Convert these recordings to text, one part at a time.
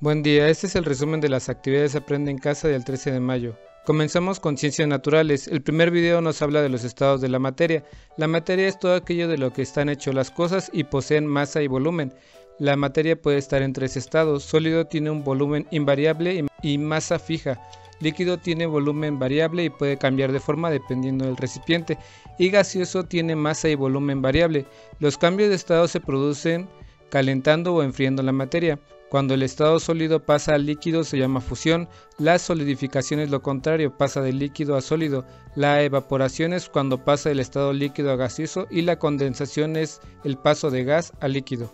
Buen día, este es el resumen de las actividades Aprende en Casa del 13 de mayo. Comenzamos con Ciencias Naturales. El primer video nos habla de los estados de la materia. La materia es todo aquello de lo que están hechas las cosas y poseen masa y volumen. La materia puede estar en tres estados. Sólido tiene un volumen invariable y masa fija. Líquido tiene volumen variable y puede cambiar de forma dependiendo del recipiente. Y gaseoso tiene masa y volumen variable. Los cambios de estado se producen calentando o enfriando la materia. Cuando el estado sólido pasa al líquido se llama fusión, la solidificación es lo contrario, pasa de líquido a sólido, la evaporación es cuando pasa del estado líquido a gaseoso y la condensación es el paso de gas a líquido.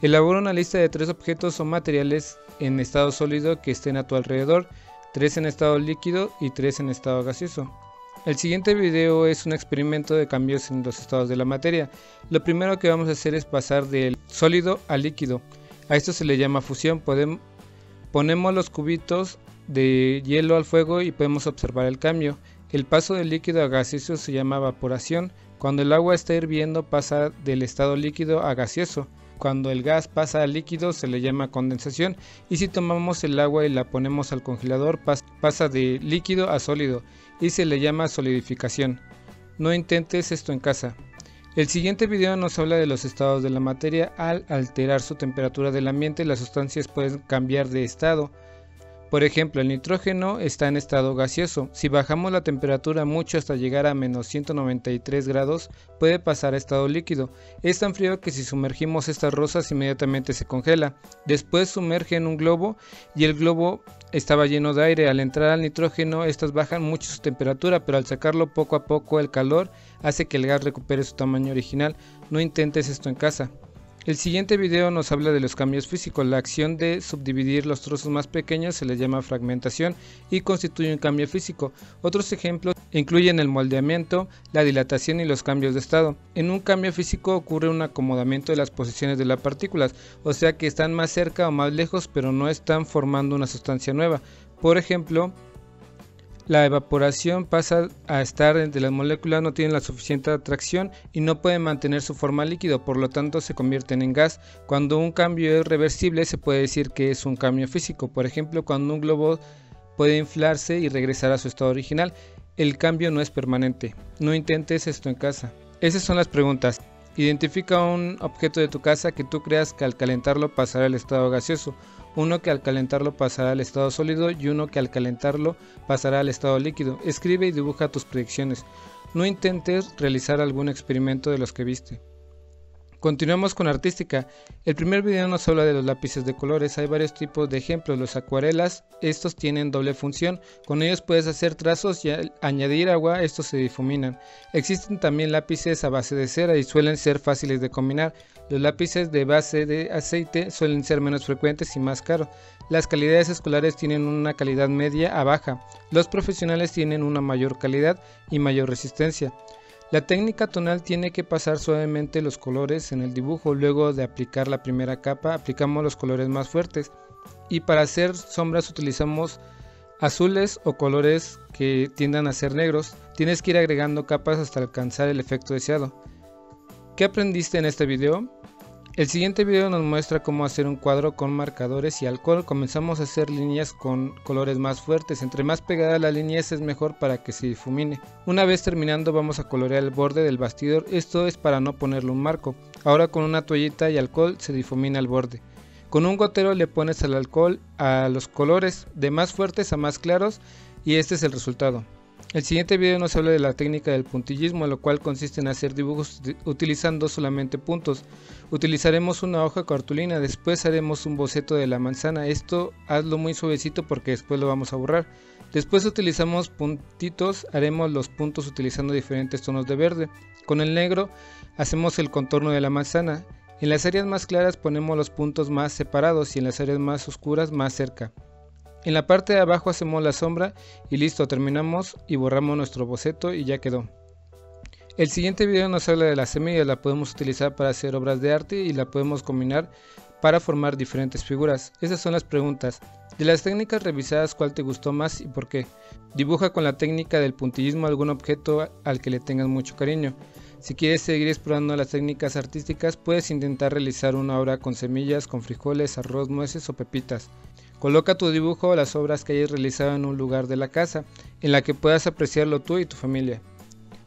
Elabora una lista de 3 objetos o materiales en estado sólido que estén a tu alrededor, 3 en estado líquido y 3 en estado gaseoso. El siguiente video es un experimento de cambios en los estados de la materia. Lo primero que vamos a hacer es pasar del sólido al líquido. A esto se le llama fusión. Ponemos los cubitos de hielo al fuego y podemos observar el cambio. El paso del líquido a gaseoso se llama evaporación. Cuando el agua está hirviendo pasa del estado líquido a gaseoso. Cuando el gas pasa al líquido se le llama condensación. Y si tomamos el agua y la ponemos al congelador pasa de líquido a sólido y se le llama solidificación. No intentes esto en casa. El siguiente video nos habla de los estados de la materia. Al alterar su temperatura del ambiente, las sustancias pueden cambiar de estado. Por ejemplo, el nitrógeno está en estado gaseoso. Si bajamos la temperatura mucho hasta llegar a -193 grados, puede pasar a estado líquido. Es tan frío que si sumergimos estas rosas inmediatamente se congela. Después sumerge en un globo y el globo estaba lleno de aire. Al entrar al nitrógeno, estas bajan mucho su temperatura, pero al sacarlo poco a poco el calor hace que el gas recupere su tamaño original. No intentes esto en casa. El siguiente video nos habla de los cambios físicos. La acción de subdividir los trozos más pequeños se le llama fragmentación y constituye un cambio físico. Otros ejemplos incluyen el moldeamiento, la dilatación y los cambios de estado. En un cambio físico ocurre un acomodamiento de las posiciones de las partículas, o sea que están más cerca o más lejos, pero no están formando una sustancia nueva. Por ejemplo, la evaporación pasa a estar entre las moléculas, no tienen la suficiente atracción y no pueden mantener su forma líquido, por lo tanto se convierten en gas. Cuando un cambio es reversible se puede decir que es un cambio físico, por ejemplo cuando un globo puede inflarse y regresar a su estado original. El cambio no es permanente. No intentes esto en casa. Esas son las preguntas. Identifica un objeto de tu casa que tú creas que al calentarlo pasará al estado gaseoso, uno que al calentarlo pasará al estado sólido y uno que al calentarlo pasará al estado líquido. Escribe y dibuja tus predicciones. No intentes realizar algún experimento de los que viste. Continuamos con artística. El primer video nos habla de los lápices de colores. Hay varios tipos de ejemplos. Los acuarelas, estos tienen doble función. Con ellos puedes hacer trazos y al añadir agua, estos se difuminan. Existen también lápices a base de cera y suelen ser fáciles de combinar. Los lápices de base de aceite suelen ser menos frecuentes y más caros. Las calidades escolares tienen una calidad media a baja. Los profesionales tienen una mayor calidad y mayor resistencia. La técnica tonal tiene que pasar suavemente los colores en el dibujo, luego de aplicar la primera capa aplicamos los colores más fuertes y para hacer sombras utilizamos azules o colores que tiendan a ser negros. Tienes que ir agregando capas hasta alcanzar el efecto deseado. ¿Qué aprendiste en este video? El siguiente video nos muestra cómo hacer un cuadro con marcadores y alcohol. Comenzamos a hacer líneas con colores más fuertes. Entre más pegada la línea es mejor para que se difumine. Una vez terminando vamos a colorear el borde del bastidor. Esto es para no ponerle un marco. Ahora con una toallita y alcohol se difumina el borde. Con un gotero le pones el alcohol a los colores de más fuertes a más claros y este es el resultado. El siguiente video nos habla de la técnica del puntillismo, lo cual consiste en hacer dibujos utilizando solamente puntos. Utilizaremos una hoja cartulina, después haremos un boceto de la manzana, esto hazlo muy suavecito porque después lo vamos a borrar. Después utilizamos puntitos, haremos los puntos utilizando diferentes tonos de verde. Con el negro hacemos el contorno de la manzana. En las áreas más claras ponemos los puntos más separados y en las áreas más oscuras más cerca. En la parte de abajo hacemos la sombra y listo, terminamos y borramos nuestro boceto y ya quedó. El siguiente video nos habla de las semillas, la podemos utilizar para hacer obras de arte y la podemos combinar para formar diferentes figuras. Esas son las preguntas. De las técnicas revisadas, ¿cuál te gustó más y por qué? Dibuja con la técnica del puntillismo algún objeto al que le tengas mucho cariño. Si quieres seguir explorando las técnicas artísticas, puedes intentar realizar una obra con semillas, con frijoles, arroz, nueces o pepitas. Coloca tu dibujo o las obras que hayas realizado en un lugar de la casa, en la que puedas apreciarlo tú y tu familia.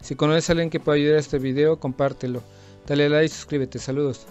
Si conoces a alguien que pueda ayudar a este video, compártelo. Dale like y suscríbete. Saludos.